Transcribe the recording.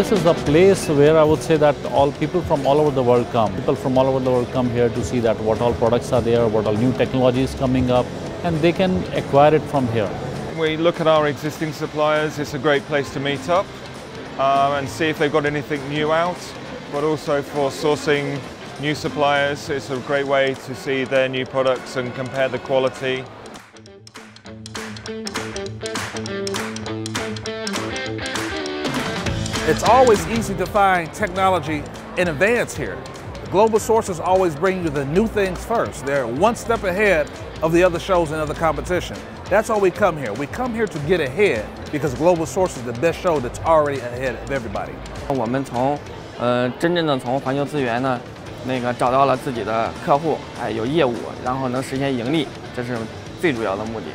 This is a place where I would say that all people from all over the world come. People from all over the world come here to see that what all products are there, what all new technology is coming up, and they can acquire it from here. We look at our existing suppliers. It's a great place to meet up and see if they've got anything new out, but also for sourcing new suppliers. It's a great way to see their new products and compare the quality. It's always easy to find technology in advance here. Global Sources always bring you the new things first. They're one step ahead of the other shows and other competition. That's why we come here. We come here to get ahead because Global Sources is the best show that's already ahead of everybody. 我们从真正的从环球资源呢，那个找到了自己的客户，哎，有业务，然后能实现盈利，这是最主要的目的。